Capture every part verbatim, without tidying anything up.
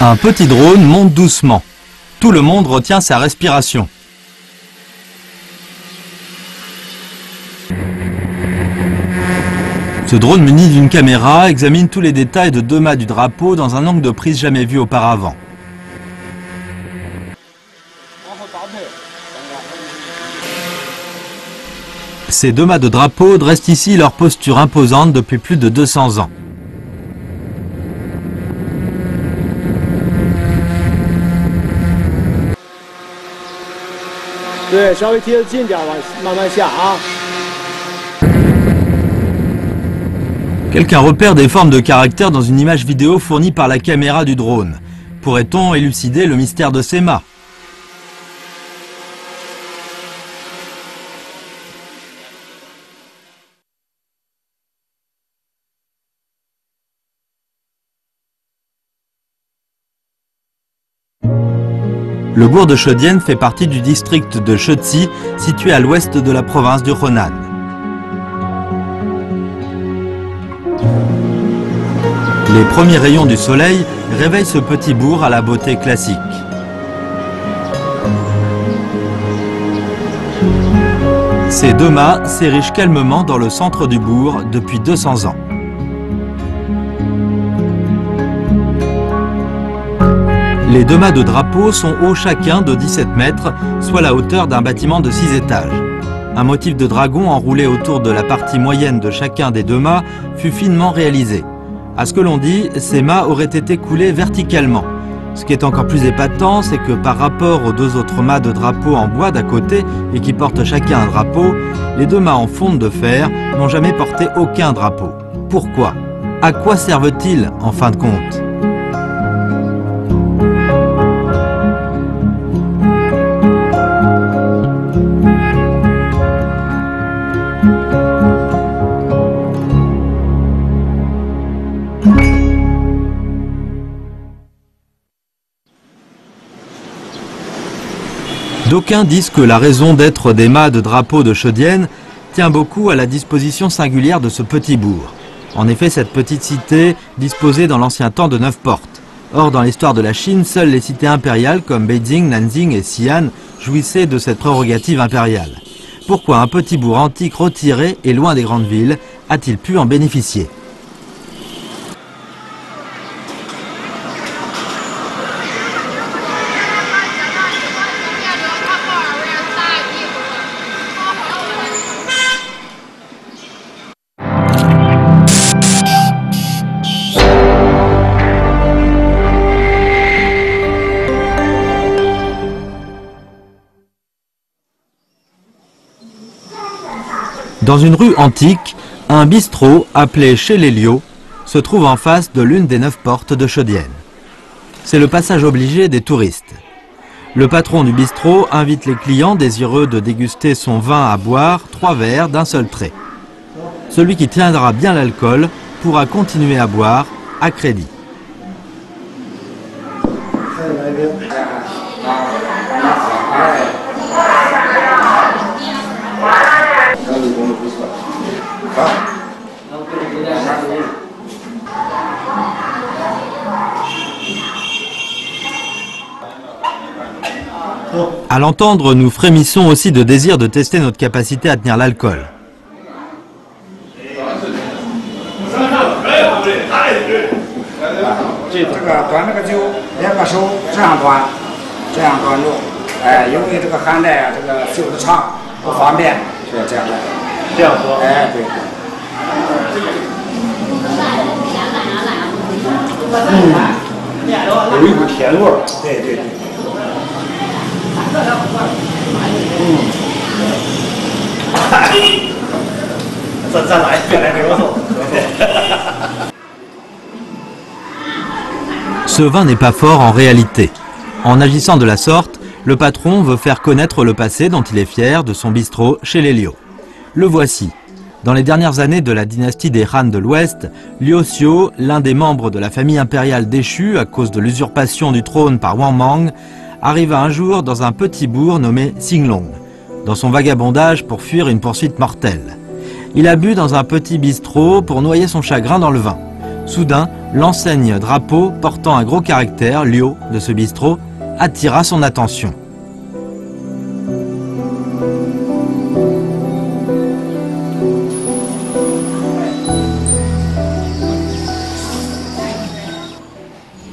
Un petit drone monte doucement. Tout le monde retient sa respiration. Ce drone muni d'une caméra examine tous les détails de deux mâts du drapeau dans un angle de prise jamais vu auparavant. Ces deux mâts de drapeau dressent ici leur posture imposante depuis plus de deux cents ans. Quelqu'un repère des formes de caractères dans une image vidéo fournie par la caméra du drone. Pourrait-on élucider le mystère de ces mâts? Le bourg de Chaudienne fait partie du district de Chotsi, situé à l'ouest de la province du Rhénan. Les premiers rayons du soleil réveillent ce petit bourg à la beauté classique. Ces deux mâts s'érigent calmement dans le centre du bourg depuis deux cents ans. Les deux mâts de drapeau sont hauts chacun de dix-sept mètres, soit la hauteur d'un bâtiment de six étages. Un motif de dragon enroulé autour de la partie moyenne de chacun des deux mâts fut finement réalisé. À ce que l'on dit, ces mâts auraient été coulés verticalement. Ce qui est encore plus épatant, c'est que par rapport aux deux autres mâts de drapeau en bois d'à côté et qui portent chacun un drapeau, les deux mâts en fonte de fer n'ont jamais porté aucun drapeau. Pourquoi? À quoi servent-ils en fin de compte? D'aucuns disent que la raison d'être des mâts de drapeau de Chaudienne tient beaucoup à la disposition singulière de ce petit bourg. En effet, cette petite cité disposait dans l'ancien temps de neuf portes. Or, dans l'histoire de la Chine, seules les cités impériales comme Beijing, Nanjing et Xi'an jouissaient de cette prérogative impériale. Pourquoi un petit bourg antique retiré et loin des grandes villes a-t-il pu en bénéficier ? Dans une rue antique, un bistrot appelé Chez les Liaux se trouve en face de l'une des neuf portes de Chaudienne. C'est le passage obligé des touristes. Le patron du bistrot invite les clients désireux de déguster son vin à boire trois verres d'un seul trait. Celui qui tiendra bien l'alcool pourra continuer à boire à crédit. À l'entendre, nous frémissons aussi de désir de tester notre capacité à tenir l'alcool. Ce vin n'est pas fort en réalité. En agissant de la sorte, le patron veut faire connaître le passé dont il est fier de son bistrot Chez les Liaux. Le voici. Dans les dernières années de la dynastie des Han de l'Ouest, Liu Xiu, l'un des membres de la famille impériale déchue à cause de l'usurpation du trône par Wang Mang, arriva un jour dans un petit bourg nommé Xinglong, dans son vagabondage pour fuir une poursuite mortelle. Il a bu dans un petit bistrot pour noyer son chagrin dans le vin. Soudain, l'enseigne drapeau portant un gros caractère, Liu, de ce bistrot, attira son attention.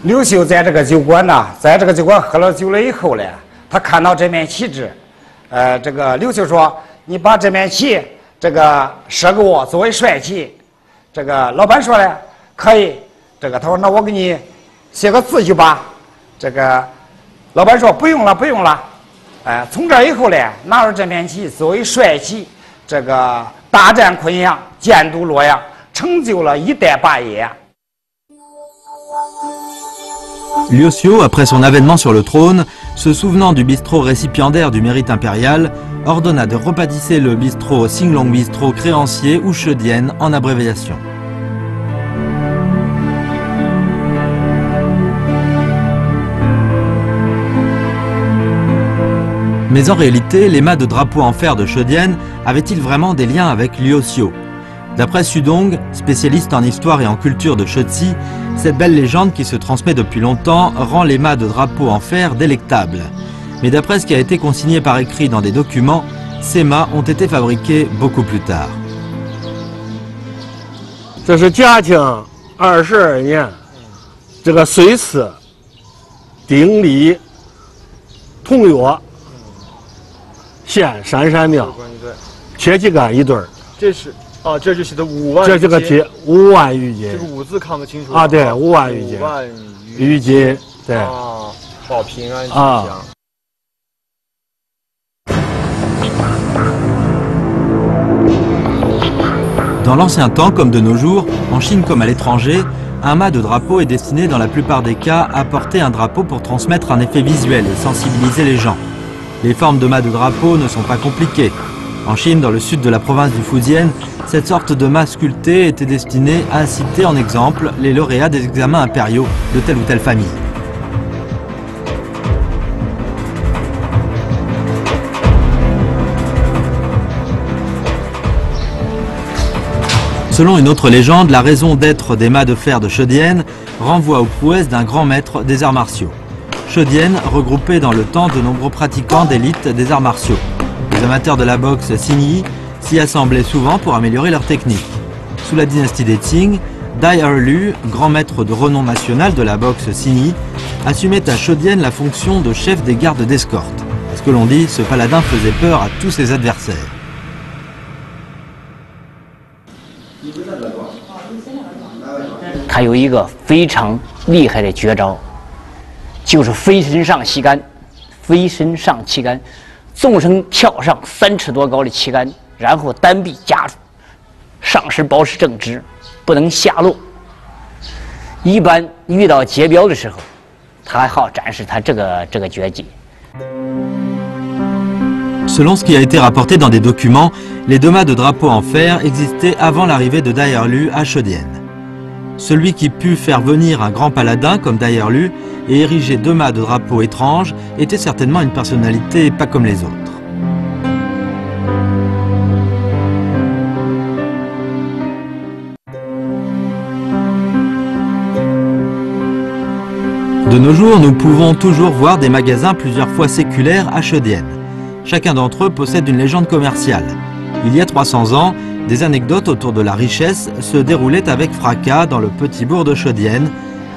Liu Xiu, dans ce bistrot, dans ce bistrot, il a bu le bistrot, il a vu ce bistrot. Euh, ce que Liu Xiu dit, « Tu prends ce bistrot, 这个设给我作为帅旗，这个老板说了可以，这个他说那我给你写个字据吧，这个老板说不用了不用了，呃，从这以后嘞，拿着这面旗作为帅旗，这个大战昆阳，建都洛阳，成就了一代霸业。Liu Xiu, après son avènement sur le trône, se souvenant du bistrot récipiendaire du mérite impérial, ordonna de rebaptiser le bistrot Xinglong bistrot créancier ou Chaudienne en abréviation. Mais en réalité, les mâts de drapeau en fer de Chaudienne avaient-ils vraiment des liens avec Liu Xiu? D'après Su Dong, spécialiste en histoire et en culture de Chotsi, cette belle légende qui se transmet depuis longtemps rend les mâts de drapeaux en fer délectables. Mais d'après ce qui a été consigné par écrit dans des documents, ces mâts ont été fabriqués beaucoup plus tard. Ah, c'est ce que dans l'ancien temps, comme de nos jours, en Chine comme à l'étranger, un mât de drapeau est destiné dans la plupart des cas à porter un drapeau pour transmettre un effet visuel et sensibiliser les gens. Les formes de mâts de drapeau ne sont pas compliquées. En Chine, dans le sud de la province du Fujian, cette sorte de mât sculpté était destinée à citer en exemple les lauréats des examens impériaux de telle ou telle famille. Selon une autre légende, la raison d'être des mâts de fer de Shodian renvoie aux prouesses d'un grand maître des arts martiaux. Shodian regroupait dans le temps de nombreux pratiquants d'élite des arts martiaux. Les amateurs de la boxe Xin Yi s'y assemblaient souvent pour améliorer leur technique. Sous la dynastie des Qing, Dai Erlu, grand maître de renom national de la boxe Xin Yi, assumait à Chaudienne la fonction de chef des gardes d'escorte. À ce que l'on dit, ce paladin faisait peur à tous ses adversaires. Il 纵身跳上三尺多高的旗杆，然后单臂夹住，上身保持正直，不能下落。一般遇到劫镖的时候，他好展示他这个这个绝技。Selon ce qui a été rapporté dans des documents, les deux mâts de drapeau en fer existaient avant l'arrivée de Dai Erlu à Chaudienne. Celui qui put faire venir un grand paladin comme Dai Erlu et ériger deux mâts de drapeaux étranges était certainement une personnalité pas comme les autres. De nos jours, nous pouvons toujours voir des magasins plusieurs fois séculaires à Chaudienne. Chacun d'entre eux possède une légende commerciale. Il y a trois cents ans, des anecdotes autour de la richesse se déroulaient avec fracas dans le petit bourg de Chaudienne,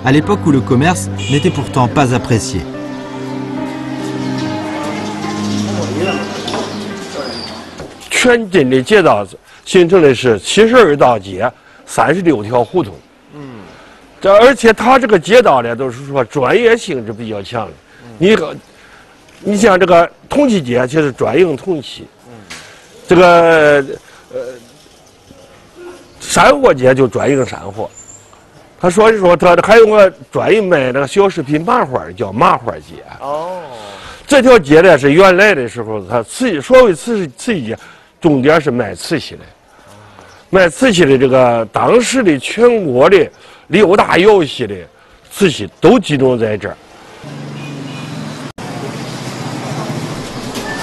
à l'époque où le commerce n'était pourtant pas apprécié. He said that he also translated a handmade manhwa trade, called manhwa trade. This trade is originally, at the time, he said that the main trade is to buy trade. The buying trade, the trade of the whole country, the trade of the trade, all trade are concentrated here.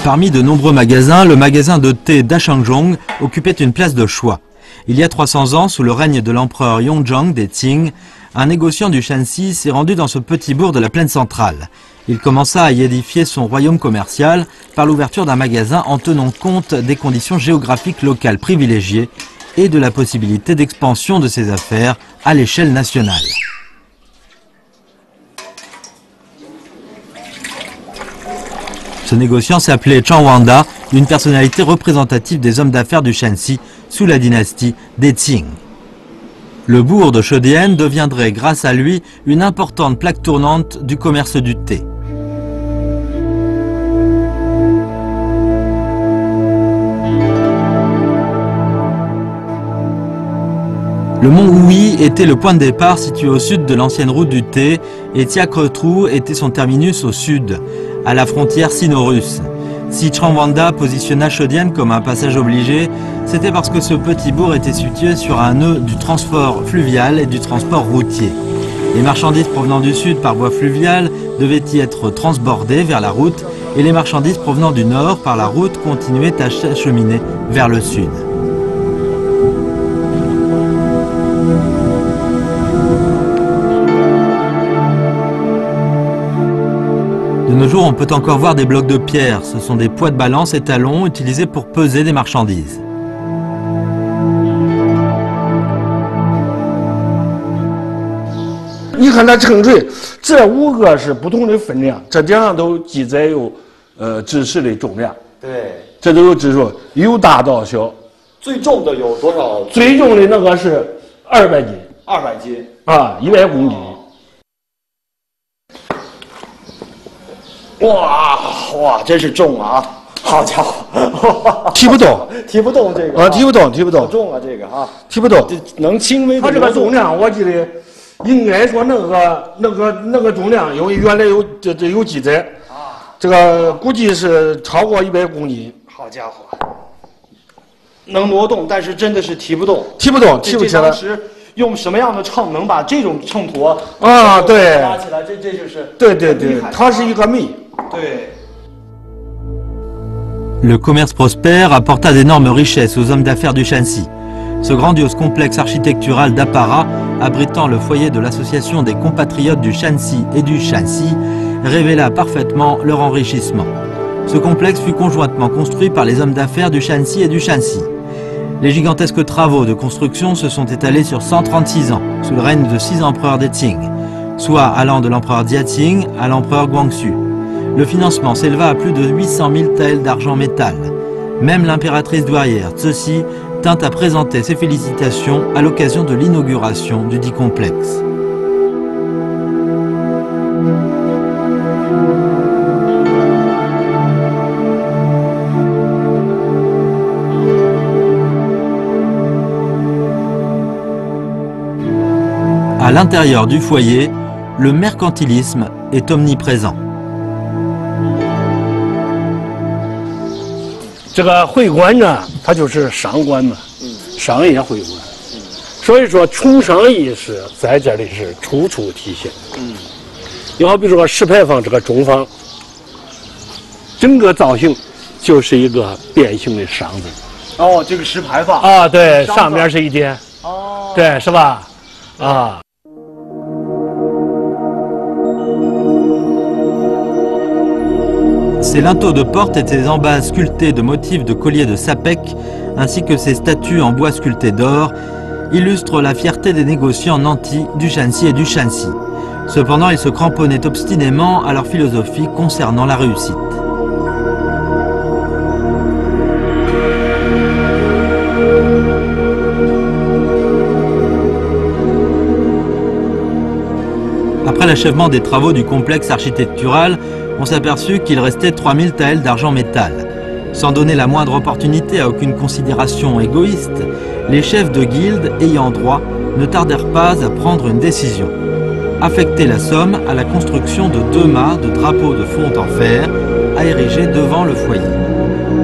Parmi de nombreux magasins, le magasin de thé d'Ashangzhong occupait une place de choix. Il y a trois cents ans, sous le règne de l'empereur Yongzheng des Qing, un négociant du Shanxi s'est rendu dans ce petit bourg de la plaine centrale. Il commença à y édifier son royaume commercial par l'ouverture d'un magasin en tenant compte des conditions géographiques locales privilégiées et de la possibilité d'expansion de ses affaires à l'échelle nationale. Ce négociant s'appelait Chang Wanda, une personnalité représentative des hommes d'affaires du Shanxi sous la dynastie des Qing. Le bourg de Chaudienne deviendrait grâce à lui une importante plaque tournante du commerce du thé. Le mont Hui était le point de départ situé au sud de l'ancienne route du thé et Tiakotrou était son terminus au sud, à la frontière sino-russe. Si Chang Wanda positionna Shodian comme un passage obligé, c'était parce que ce petit bourg était situé sur un nœud du transport fluvial et du transport routier. Les marchandises provenant du sud par voie fluviale devaient y être transbordées vers la route et les marchandises provenant du nord par la route continuaient à s'acheminer vers le sud. De nos jours, on peut encore voir des blocs de pierre. Ce sont des poids de balance et talons utilisés pour peser des marchandises.哇，这是重啊，好家伙，提不动，提不动这个，啊，提不动，提不动，重啊这个哈，提不动，能轻微，它这个重量我记得应该说那个那个那个重量有原来有有有几吨，这个估计是超过一百公斤，好家伙，能挪动，但是真的是提不动，提不动，提不起来，这这就是对对对，它是一个密，对。 Le commerce prospère apporta d'énormes richesses aux hommes d'affaires du Shanxi. Ce grandiose complexe architectural d'apparat, abritant le foyer de l'association des compatriotes du Shanxi et du Shaanxi, révéla parfaitement leur enrichissement. Ce complexe fut conjointement construit par les hommes d'affaires du Shanxi et du Shaanxi. Les gigantesques travaux de construction se sont étalés sur cent trente-six ans, sous le règne de six empereurs des Qing, soit allant de l'empereur Jia Qing à l'empereur Guangxu. Le financement s'éleva à plus de huit cent mille taels d'argent métal. Même l'impératrice douairière, Cixi, tint à présenter ses félicitations à l'occasion de l'inauguration du dit complexe. À l'intérieur du foyer, le mercantilisme est omniprésent. 这个会馆呢，它就是商馆嘛，商业会馆，所以说从商意识在这里是处处体现。嗯，你好比说石牌坊这个中坊，整个造型就是一个变形的商字。哦，这个石牌坊啊，对，上面是一间，哦，对，是吧？啊。 Ses linteaux de porte et ses embas sculptés de motifs de colliers de sapèques, ainsi que ses statues en bois sculptées d'or, illustrent la fierté des négociants nantis du Shanxi et du Shaanxi. Cependant, ils se cramponnaient obstinément à leur philosophie concernant la réussite. Après l'achèvement des travaux du complexe architectural, on s'aperçut qu'il restait trois mille taels d'argent métal. Sans donner la moindre opportunité à aucune considération égoïste, les chefs de guilde ayant droit ne tardèrent pas à prendre une décision. Affecter la somme à la construction de deux mâts de drapeaux de fonte en fer à ériger devant le foyer.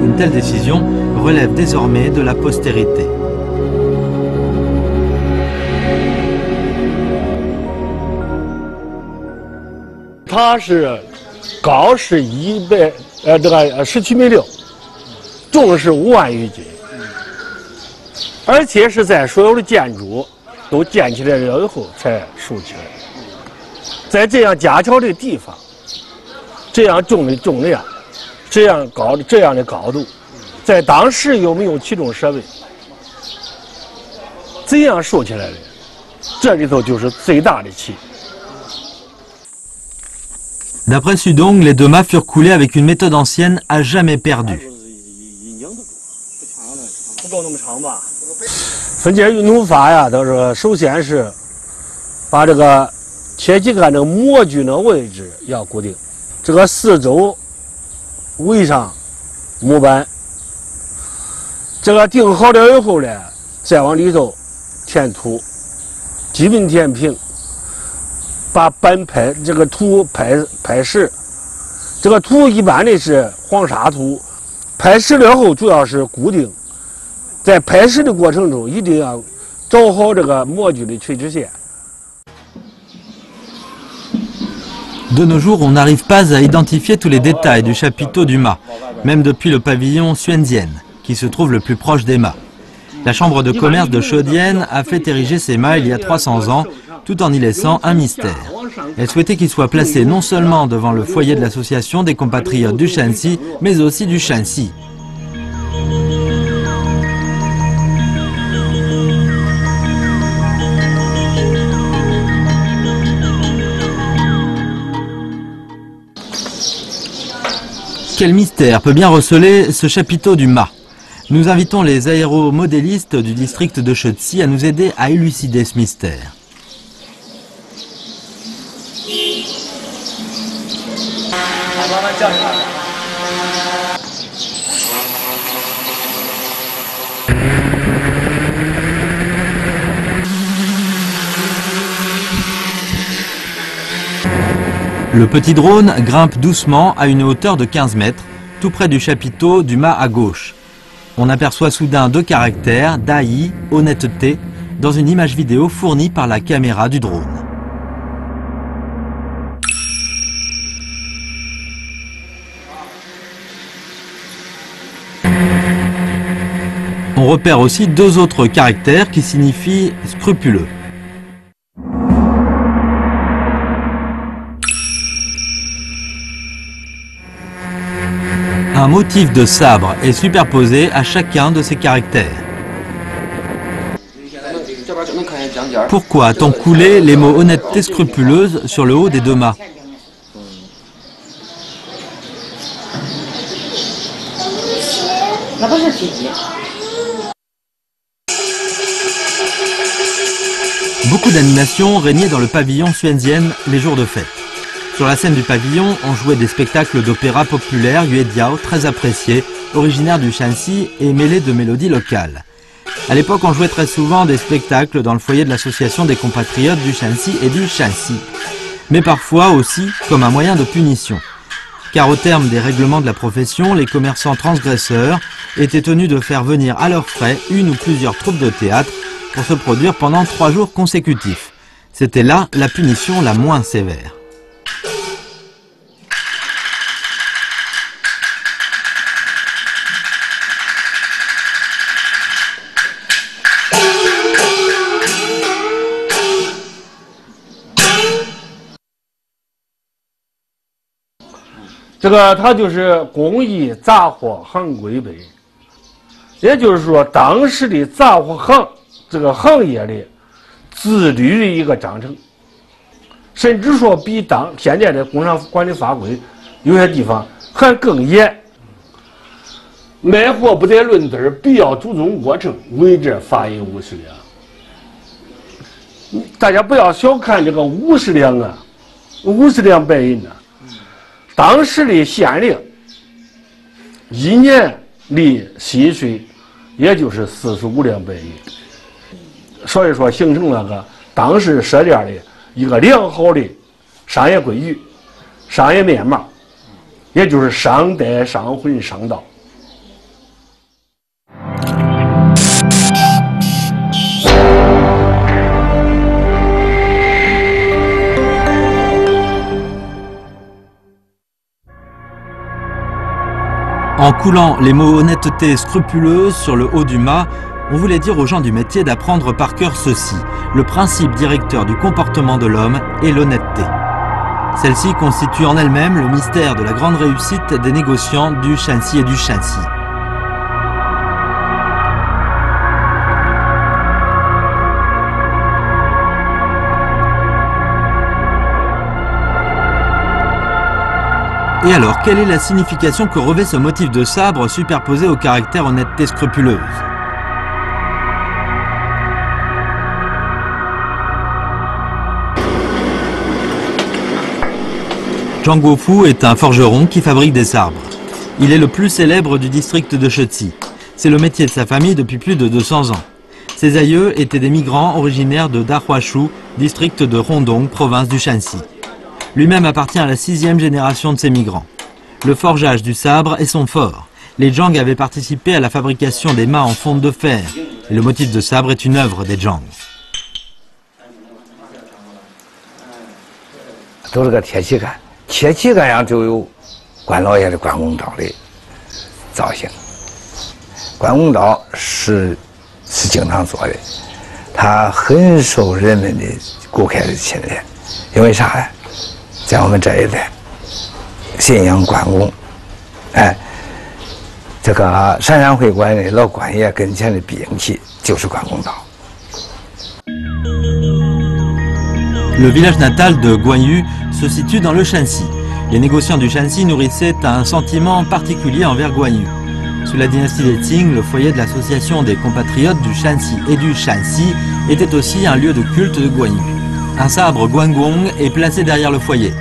Une telle décision relève désormais de la postérité. 高是一百呃这个呃十七枚六，重是五万余斤，而且是在所有的建筑都建起来了以后才竖起来。在这样架桥的地方，这样重的重量，这样高的这样的高度，在当时有没有起重设备？这样竖起来的，这里头就是最大的气。 D'après Su Dong, les deux mâts furent coulés avec une méthode ancienne à jamais perdue. Par ban pai, ce tou pai pai shi, ce tou, généralement, c'est huangsha tou. Pai shi le hou, surtout c'est couture. Dans pai shi de 过程中，一定要找好这个模具的垂直线。De nos jours, on n'arrive pas à identifier tous les détails du chapiteau du mât, même depuis le pavillon Xuanzien, qui se trouve le plus proche des mâts. La chambre de commerce de Chaudienne a fait ériger ses mâts il y a trois cents ans, tout en y laissant un mystère. Elle souhaitait qu'il soit placé non seulement devant le foyer de l'association des compatriotes du Shanxi, mais aussi du Shaanxi. Quel mystère peut bien receler ce chapiteau du mât? Nous invitons les aéromodélistes du district de Chotsi à nous aider à élucider ce mystère. Le petit drone grimpe doucement à une hauteur de quinze mètres, tout près du chapiteau du mât à gauche. On aperçoit soudain deux caractères, Dai, honnêteté, dans une image vidéo fournie par la caméra du drone. On repère aussi deux autres caractères qui signifient scrupuleux. Un motif de sabre est superposé à chacun de ces caractères. Pourquoi a-t-on coulé les mots honnêteté scrupuleuse sur le haut des deux mâts? Beaucoup d'animations régnaient dans le pavillon Xuanzien les jours de fête. Sur la scène du pavillon, on jouait des spectacles d'opéra populaire yuediao très appréciés, originaires du Shaanxi et mêlés de mélodies locales. À l'époque, on jouait très souvent des spectacles dans le foyer de l'association des compatriotes du Shaanxi et du Shaanxi, mais parfois aussi comme un moyen de punition. Car au terme des règlements de la profession, les commerçants transgresseurs étaient tenus de faire venir à leurs frais une ou plusieurs troupes de théâtre pour se produire pendant trois jours consécutifs. C'était là la punition la moins sévère.这个他就是工艺杂货行规呗，也就是说当时的杂货行业里自律的一个章程，甚至说比当现在的工商管理法规有些地方还更严。每货不得论得，必要注重过程，为之发银五十两。大家不要小看这个五十两啊，五十两白银呢。 当时的县令一年的薪水，也就是四十五两白银，所以说形成了个当时社会的一个良好的商业规矩、商业面貌，也就是商代、商魂、商道。En coulant les mots honnêteté scrupuleuse sur le haut du mât, on voulait dire aux gens du métier d'apprendre par cœur ceci, le principe directeur du comportement de l'homme est l'honnêteté. Celle-ci constitue en elle-même le mystère de la grande réussite des négociants du Shanxi et du Shaanxi. Et alors, quelle est la signification que revêt ce motif de sabre superposé au caractère honnêteté scrupuleuse ? Zhang Guofu est un forgeron qui fabrique des sabres. Il est le plus célèbre du district de Chotsi. C'est le métier de sa famille depuis plus de deux cents ans. Ses aïeux étaient des migrants originaires de Dahua-Chu, district de Rondong, province du Shanxi. Lui-même appartient à la sixième génération de ces migrants. Le forgeage du sabre est son fort. Les Zhang avaient participé à la fabrication des mâts en fonte de fer. Et le motif de sabre est une œuvre des Zhang. Le village natal de Guanyu se situe dans le Shanxi. Les négociants du Shanxi nourrissaient un sentiment particulier envers Guanyu. Sous la dynastie des Qing, le foyer de l'association des compatriotes du Shanxi et du Shaanxi était aussi un lieu de culte de Guanyu. Un sabre Guan Gong est placé derrière le foyer.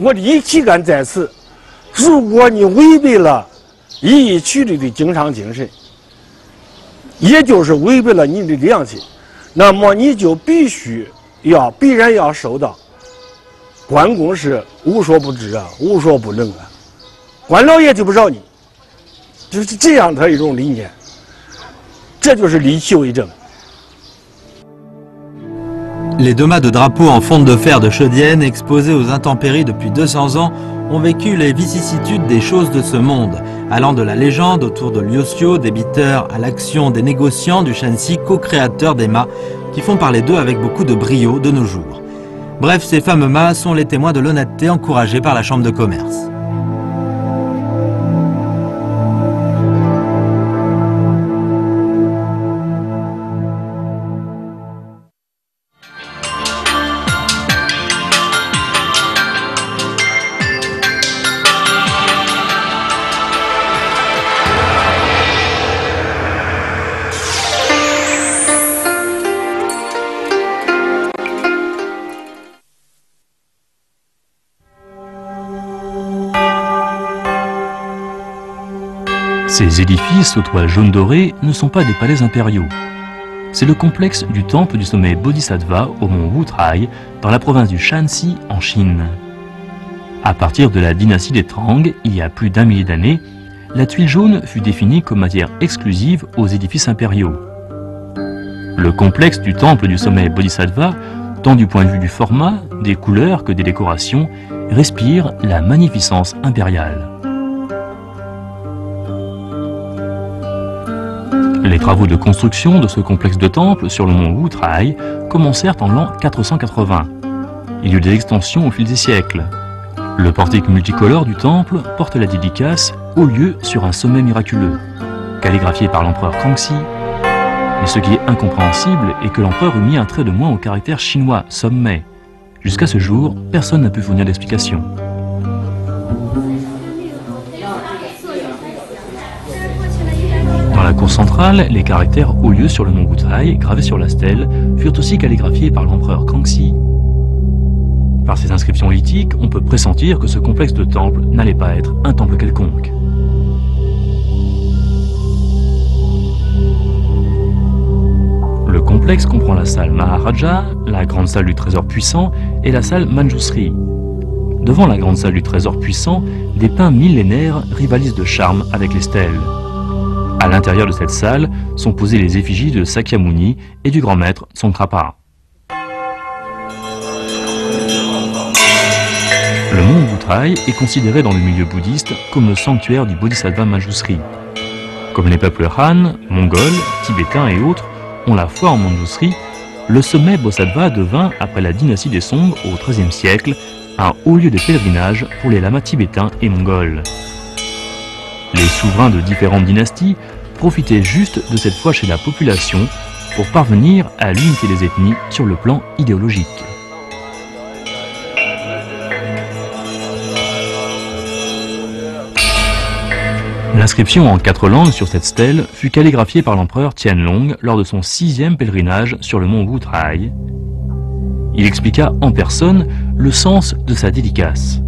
Les deux mâts de drapeau en fonte de fer de Chaudienne, exposés aux intempéries depuis deux cents ans, ont vécu les vicissitudes des choses de ce monde, allant de la légende autour de Liu Xiu, débiteur à l'action des négociants du Shanxi, co-créateurs des mâts, qui font parler d'eux avec beaucoup de brio de nos jours. Bref, ces fameux mâts sont les témoins de l'honnêteté encouragée par la Chambre de commerce. Ces édifices aux toits jaune doré ne sont pas des palais impériaux. C'est le complexe du temple du sommet Bodhisattva au mont Wutai, dans la province du Shanxi, en Chine. À partir de la dynastie des Tang, il y a plus d'un millier d'années, la tuile jaune fut définie comme matière exclusive aux édifices impériaux. Le complexe du temple du sommet Bodhisattva, tant du point de vue du format, des couleurs que des décorations, respire la magnificence impériale. Les travaux de construction de ce complexe de temples sur le mont Wutai commencèrent en l'an quatre cent quatre-vingts. Il y eut des extensions au fil des siècles. Le portique multicolore du temple porte la dédicace au lieu sur un sommet miraculeux, calligraphié par l'empereur Kangxi. Mais ce qui est incompréhensible est que l'empereur eût mis un trait de moins au caractère chinois sommet. Jusqu'à ce jour, personne n'a pu fournir d'explication. Dans la cour centrale, les caractères au lieu sur le mont Wutai, gravés sur la stèle, furent aussi calligraphiés par l'empereur Kangxi. Par ces inscriptions lithiques, on peut pressentir que ce complexe de temple n'allait pas être un temple quelconque. Le complexe comprend la salle Maharaja, la grande salle du trésor puissant et la salle Manjusri. Devant la grande salle du trésor puissant, des pins millénaires rivalisent de charme avec les stèles. À l'intérieur de cette salle sont posées les effigies de Sakyamuni et du grand maître Tsongkhapa. Wutai est considéré dans le milieu bouddhiste comme le sanctuaire du bodhisattva Manjusri. Comme les peuples Han, mongols, tibétains et autres ont la foi en Manjusri, le sommet Bodhisattva devint, après la dynastie des Song au treizième siècle, un haut lieu de pèlerinage pour les lamas tibétains et mongols. Les souverains de différentes dynasties profitaient juste de cette foi chez la population pour parvenir à l'unité des ethnies sur le plan idéologique. L'inscription en quatre langues sur cette stèle fut calligraphiée par l'empereur Qianlong lors de son sixième pèlerinage sur le mont Wutai. Il expliqua en personne le sens de sa dédicace.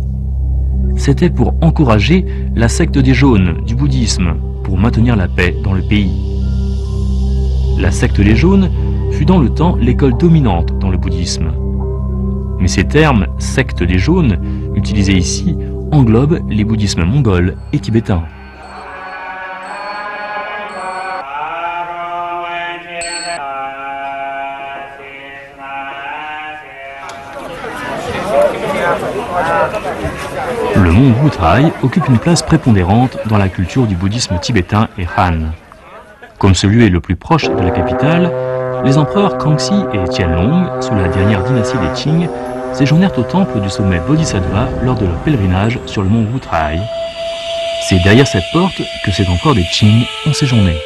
C'était pour encourager la secte des jaunes du bouddhisme, pour maintenir la paix dans le pays. La secte des jaunes fut dans le temps l'école dominante dans le bouddhisme. Mais ces termes « secte des jaunes » utilisés ici englobent les bouddhismes mongols et tibétains. Le mont Wutai occupe une place prépondérante dans la culture du bouddhisme tibétain et Han. Comme ce lieu est le plus proche de la capitale, les empereurs Kangxi et Qianlong, sous la dernière dynastie des Qing, séjournèrent au temple du sommet Bodhisattva lors de leur pèlerinage sur le mont Wutai. C'est derrière cette porte que ces empereurs des Qing ont séjourné.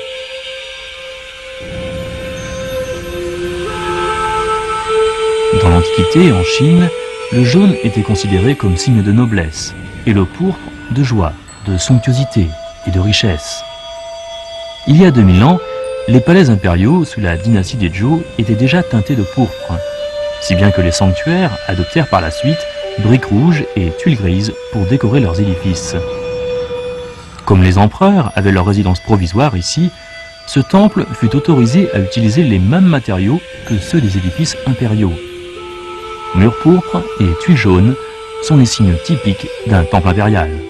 Dans l'Antiquité, en Chine, le jaune était considéré comme signe de noblesse, et le pourpre de joie, de somptuosité et de richesse. Il y a deux mille ans, les palais impériaux sous la dynastie des Zhou étaient déjà teintés de pourpre, si bien que les sanctuaires adoptèrent par la suite briques rouges et tuiles grises pour décorer leurs édifices. Comme les empereurs avaient leur résidence provisoire ici, ce temple fut autorisé à utiliser les mêmes matériaux que ceux des édifices impériaux. Murs pourpres et tuiles jaunes sont les signes typiques d'un temple impérial.